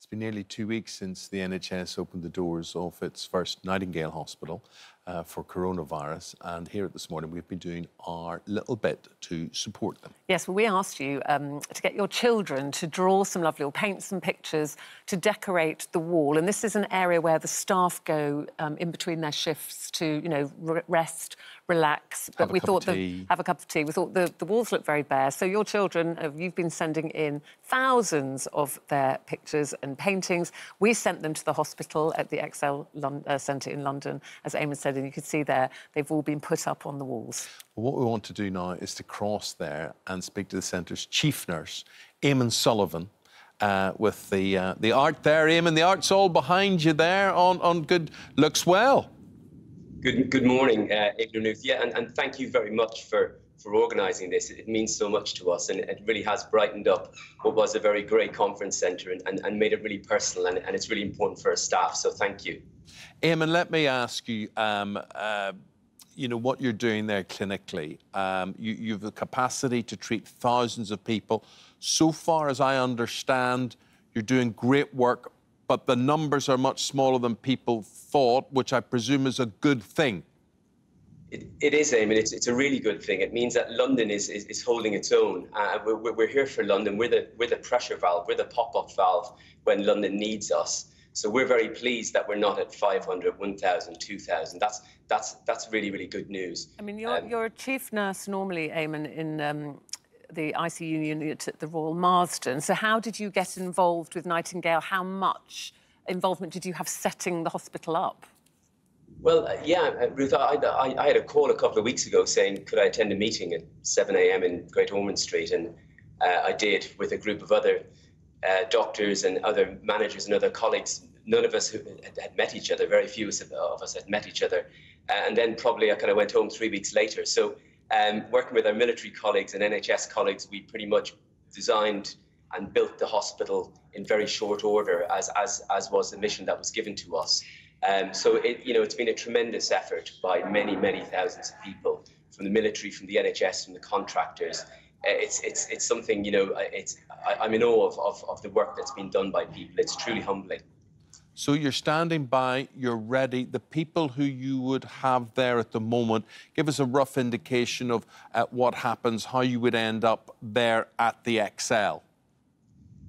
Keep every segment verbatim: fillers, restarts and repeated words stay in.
It's been nearly two weeks since the N H S opened the doors of its first Nightingale Hospital uh, for coronavirus, and here at This Morning we've been doing our little bit to support them. Yes, well, we asked you um, to get your children to draw some lovely or paint some pictures to decorate the wall, and this is an area where the staff go um, in between their shifts to, you know, rest, relax. But we thought the, have a cup of tea. We thought the, the walls look very bare, so your children, uh, you've been sending in thousands of their pictures and paintings. We sent them to the hospital at the ExCel uh, Centre in London, as Eamonn said, and you could see there they've all been put up on the walls. Well, what we want to do now is to cross there and speak to the centre's chief nurse, Eamonn Sullivan, uh, with the uh, the art there. Eamonn, the art's all behind you there on, on good looks well. Good good morning, uh, Eamonn Ruth. Yeah, and, and thank you very much for for organising this. It means so much to us, and it really has brightened up what was a very great conference centre and, and, and made it really personal, and, and it's really important for our staff, so thank you. Eamonn, let me ask you, um, uh, you know, what you're doing there clinically. Um, you, you've the capacity to treat thousands of people. So far as I understand, you're doing great work, but the numbers are much smaller than people thought, which I presume is a good thing. It, it is, Eamonn. It's, it's a really good thing. It means that London is, is, is holding its own. Uh, we're, we're here for London. We're the, we're the pressure valve. We're the pop-up valve when London needs us. So we're very pleased that we're not at five hundred, one thousand, two thousand. That's, that's, that's really, really good news. I mean, you're, um, you're a chief nurse normally, Eamonn, in um, the I C U unit at the Royal Marsden. So how did you get involved with Nightingale? How much involvement did you have setting the hospital up? Well, uh, yeah, uh, Ruth, I, I, I had a call a couple of weeks ago saying, could I attend a meeting at seven A M in Great Ormond Street? And uh, I did, with a group of other uh, doctors and other managers and other colleagues. None of us who had, had met each other, very few of us had met each other. Uh, and then probably I kind of went home three weeks later. So um, working with our military colleagues and N H S colleagues, we pretty much designed and built the hospital in very short order, as, as, as was the mission that was given to us. Um, so, it, you know, it's been a tremendous effort by many, many thousands of people, from the military, from the N H S, from the contractors. It's, it's, it's something, you know, it's, I, I'm in awe of, of, of the work that's been done by people. It's truly humbling. So you're standing by, you're ready. The people who you would have there at the moment, give us a rough indication of uh, what happens, how you would end up there at the ExCel.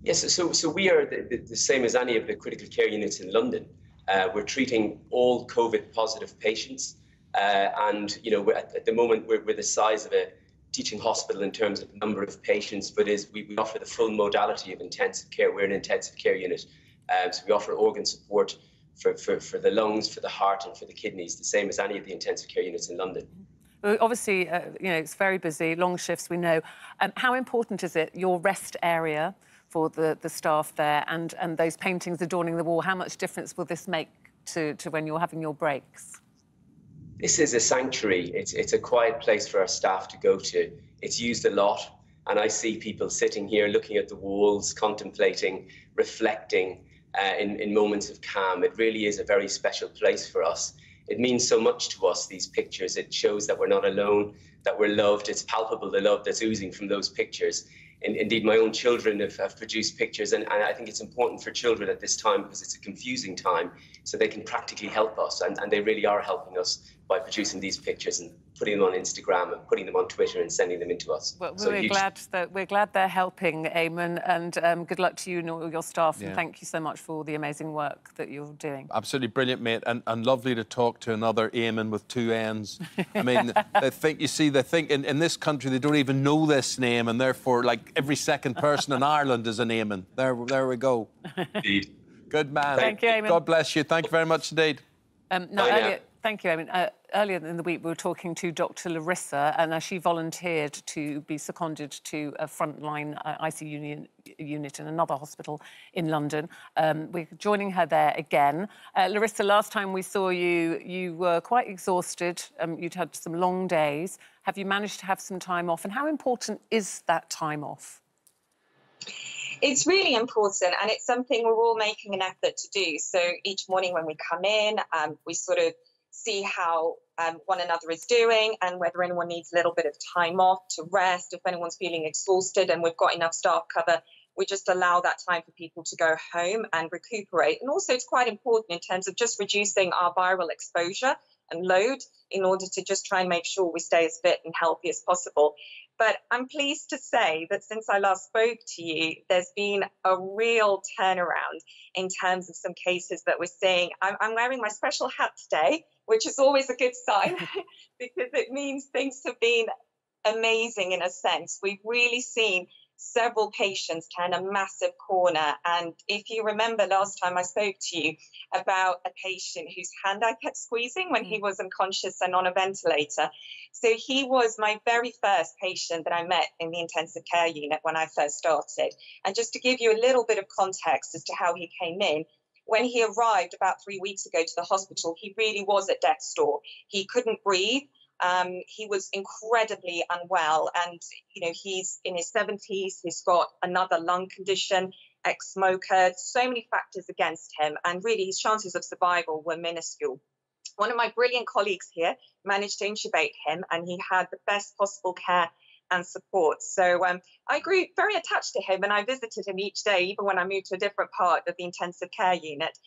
Yes, so, so we are the, the, the same as any of the critical care units in London. Uh, we're treating all COVID-positive patients, uh, and you know, we're at, at the moment we're, we're the size of a teaching hospital in terms of the number of patients. But is we, we offer the full modality of intensive care. We're an intensive care unit, uh, so we offer organ support for, for for the lungs, for the heart, and for the kidneys, the same as any of the intensive care units in London. Well, obviously, uh, you know, it's very busy, long shifts. We know. Um, how important is it, your rest area for the, the staff there, and, and those paintings adorning the wall? How much difference will this make to, to when you're having your breaks? This is a sanctuary. It's, it's a quiet place for our staff to go to. It's used a lot, and I see people sitting here, looking at the walls, contemplating, reflecting uh, in, in moments of calm. It really is a very special place for us. It means so much to us, these pictures. It shows that we're not alone, that we're loved. It's palpable, the love that's oozing from those pictures. Indeed, my own children have, have produced pictures, and, and I think it's important for children at this time because it's a confusing time, so they can practically help us, and, and they really are helping us by producing these pictures and putting them on Instagram and putting them on Twitter and sending them into us. Well, so we're, glad that, we're glad they're helping, Eamonn, and um, good luck to you and all your staff, yeah. And thank you so much for all the amazing work that you're doing. Absolutely brilliant, mate, and, and lovely to talk to another Eamonn with two N's. I mean, they think, you see, they think in, in this country they don't even know this name, and therefore, like, every second person in Ireland is an Eamonn. There, there we go. Indeed. Good man. Thank you, Eamonn. God bless you. Thank you very much indeed. Um, no, earlier, thank you, Eamonn. Uh, earlier in the week, we were talking to Doctor Larissa, and uh, she volunteered to be seconded to a frontline uh, I C U unit in another hospital in London. Um, we're joining her there again. Uh, Larissa, last time we saw you, you were quite exhausted. Um, you'd had some long days. Have you managed to have some time off, and how important is that time off? It's really important, and it's something we're all making an effort to do. So each morning when we come in, um, we sort of see how um, one another is doing and whether anyone needs a little bit of time off to rest, if anyone's feeling exhausted, and we've got enough staff cover we just allow that time for people to go home and recuperate. And also it's quite important in terms of just reducing our viral exposure and load in order to just try and make sure we stay as fit and healthy as possible. But I'm pleased to say that since I last spoke to you, there's been a real turnaround in terms of some cases that we're seeing. I'm, I'm wearing my special hat today, which is always a good sign because it means things have been amazing in a sense. We've really seen several patients turn a massive corner. And if you remember last time I spoke to you about a patient whose hand I kept squeezing when he was unconscious and on a ventilator. So he was my very first patient that I met in the intensive care unit when I first started. And just to give you a little bit of context as to how he came in, when he arrived about three weeks ago to the hospital, he really was at death's door. He couldn't breathe. Um, he was incredibly unwell. And, you know, he's in his seventies. He's got another lung condition, ex-smoker, so many factors against him. And really, his chances of survival were minuscule. One of my brilliant colleagues here managed to intubate him, and he had the best possible care and support. So um, I grew very attached to him, and I visited him each day, even when I moved to a different part of the intensive care unit.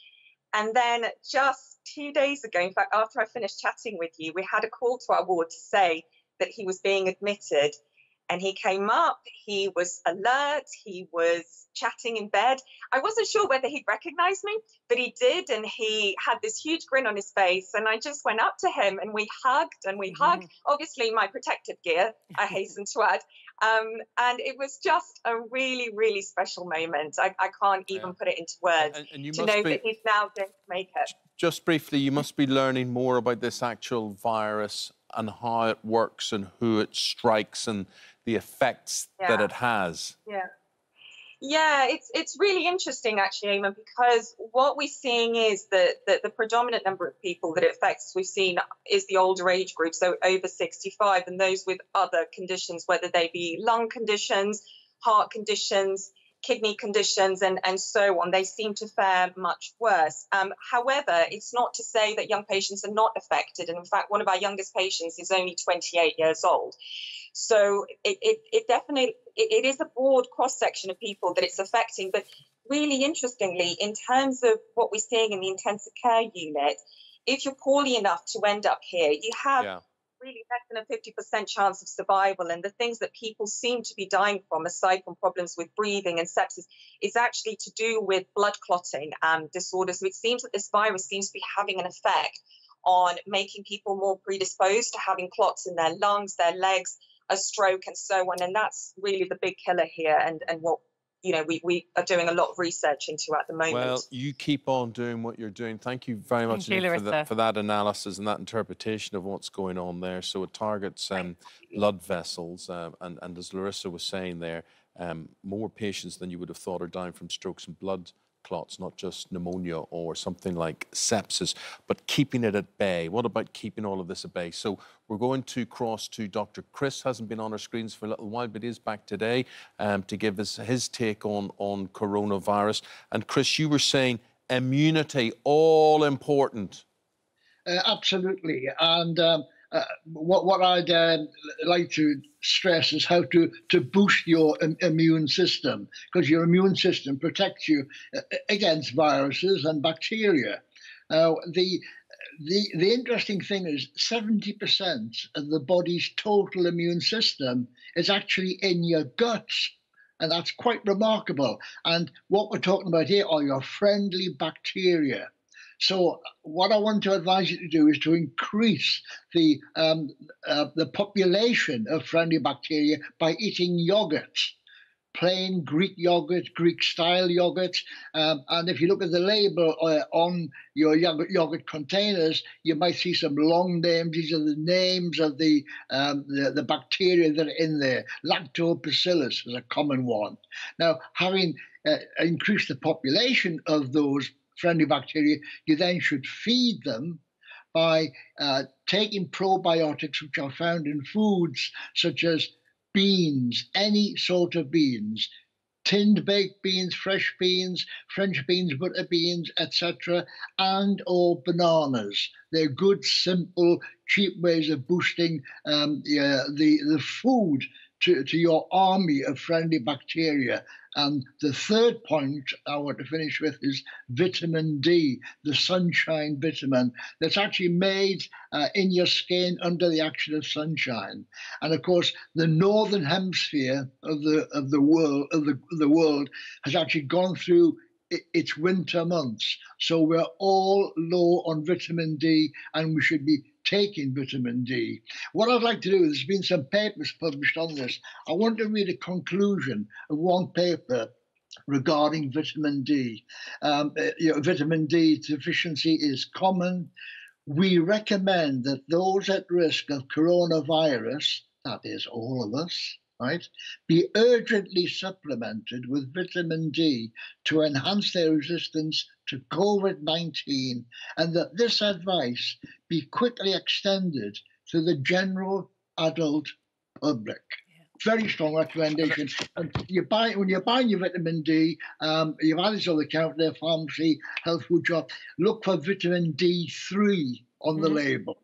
And then just two days ago, in fact, after I finished chatting with you, we had a call to our ward to say that he was being admitted. And he came up, he was alert, he was chatting in bed. I wasn't sure whether he'd recognize me, but he did. And he had this huge grin on his face. And I just went up to him and we hugged and we mm-hmm. hugged, obviously my protective gear, I hasten to add. Um, and it was just a really, really special moment. I, I can't even yeah. put it into words and, and you to must know be... that he's now going to make it. Just briefly, you must be learning more about this actual virus and how it works and who it strikes and the effects yeah. that it has. Yeah, yeah, it's it's really interesting actually, Eamonn, because what we're seeing is that, that the predominant number of people that it affects we've seen is the older age group, so over sixty-five, and those with other conditions, whether they be lung conditions, heart conditions, kidney conditions, and, and so on. They seem to fare much worse. Um, however, it's not to say that young patients are not affected. And in fact, one of our youngest patients is only twenty-eight years old. So it, it, it definitely, it, it is a broad cross-section of people that it's affecting. But really interestingly, in terms of what we're seeing in the intensive care unit, if you're poorly enough to end up here, you have... Yeah. really less than a fifty percent chance of survival. And the things that people seem to be dying from, aside from problems with breathing and sepsis, is actually to do with blood clotting um, disorders. So it seems that this virus seems to be having an effect on making people more predisposed to having clots in their lungs, their legs, a stroke, and so on. And that's really the big killer here, and, and what you know, we, we are doing a lot of research into at the moment. Well, you keep on doing what you're doing. Thank you very much you, for, the, for that analysis and that interpretation of what's going on there. So it targets um, blood vessels. Uh, and, and as Larissa was saying there, um, more patients than you would have thought are dying from strokes and blood clots, not just pneumonia or something like sepsis, but keeping it at bay. What about keeping all of this at bay? So we're going to cross to Doctor Chris, hasn't been on our screens for a little while, but is back today um, to give us his take on, on coronavirus. And Chris, you were saying immunity, all important. Uh, absolutely. And um, uh, what, what I'd uh, like to stress is how to, to boost your um, immune system, because your immune system protects you against viruses and bacteria. Uh, the, the, the interesting thing is seventy percent of the body's total immune system is actually in your guts. And that's quite remarkable. And what we're talking about here are your friendly bacteria. So what I want to advise you to do is to increase the, um, uh, the population of friendly bacteria by eating yogurts, plain Greek yogurts, Greek-style yogurts. Um, and if you look at the label uh, on your yogurt, yogurt containers, you might see some long names. These are the names of the, um, the, the bacteria that are in there. Lactobacillus is a common one. Now, having uh, increased the population of those friendly bacteria, you then should feed them by uh, taking probiotics which are found in foods such as beans, any sort of beans, tinned baked beans, fresh beans, French beans, butter beans, et cetera, and or bananas. They're good, simple, cheap ways of boosting um, yeah, the, the food to, to your army of friendly bacteria. And the third point I want to finish with is vitamin D, the sunshine vitamin that's actually made uh, in your skin under the action of sunshine. And of course, the northern hemisphere of the of the world of the, the world has actually gone through its winter months. So we're all low on vitamin D, and we should be taking vitamin D. What I'd like to do, there's been some papers published on this. I want to read a conclusion of one paper regarding vitamin D. Um, you know, vitamin D deficiency is common. We recommend that those at risk of coronavirus, that is all of us, right, be urgently supplemented with vitamin D to enhance their resistance to COVID nineteen, and that this advice be quickly extended to the general adult public. Very strong recommendation. And you buy when you're buying your vitamin D, um, you buy this on the counter, pharmacy, health food shop, look for vitamin D three on the mm-hmm. label.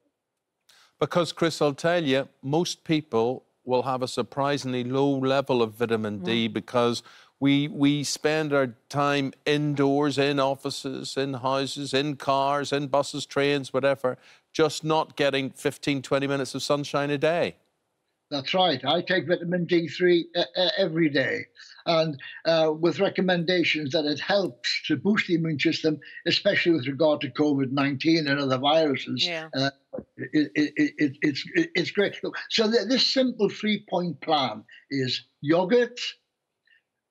Because, Chris, I'll tell you, most people will have a surprisingly low level of vitamin D mm. because we we spend our time indoors, in offices, in houses, in cars, in buses, trains, whatever, just not getting fifteen, twenty minutes of sunshine a day. That's right. I take vitamin D three uh, every day, and uh, with recommendations that it helps to boost the immune system, especially with regard to COVID nineteen and other viruses. Yeah. Uh, It, it, it, it's, it, it's great. Look, so th this simple three-point plan is yoghurt,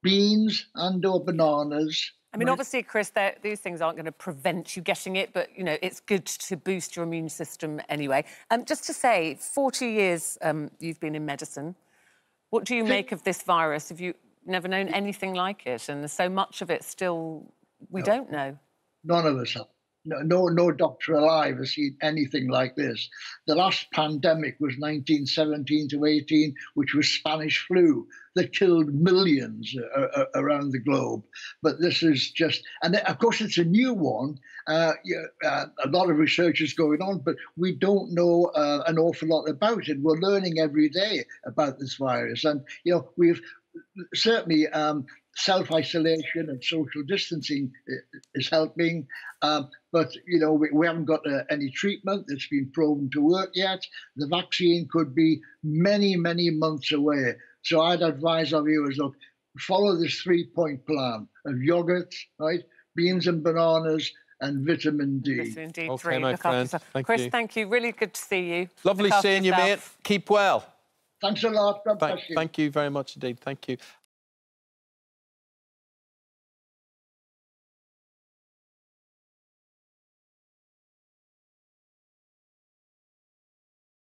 beans and or bananas. I mean, obviously, Chris, these things aren't going to prevent you getting it, but, you know, it's good to boost your immune system anyway. Um, just to say, forty years um, you've been in medicine. What do you make of this virus? Have you never known anything like it? And there's so much of it still we no. don't know. None of us have. No, no, no doctor alive has seen anything like this. The last pandemic was nineteen seventeen to eighteen, which was Spanish flu, that killed millions uh, uh, around the globe. But this is just, and of course it's a new one. Uh, uh, a lot of research is going on, but we don't know uh, an awful lot about it. We're learning every day about this virus, and you know we've certainly. Um, Self-isolation and social distancing is helping, um, but, you know, we, we haven't got uh, any treatment that's been proven to work yet. The vaccine could be many, many months away. So I'd advise our viewers, look, follow this three-point plan of yoghurt, right, beans and bananas, and vitamin D. Vitamin D three. Okay, my friend. Thank Chris, you. thank you. Really good to see you. Lovely seeing yourself. you, mate. Keep well. Thanks a lot. God bless you. Thank you very much indeed. Thank you.